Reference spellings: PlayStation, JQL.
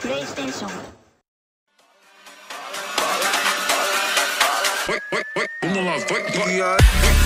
PlayStation. Wait,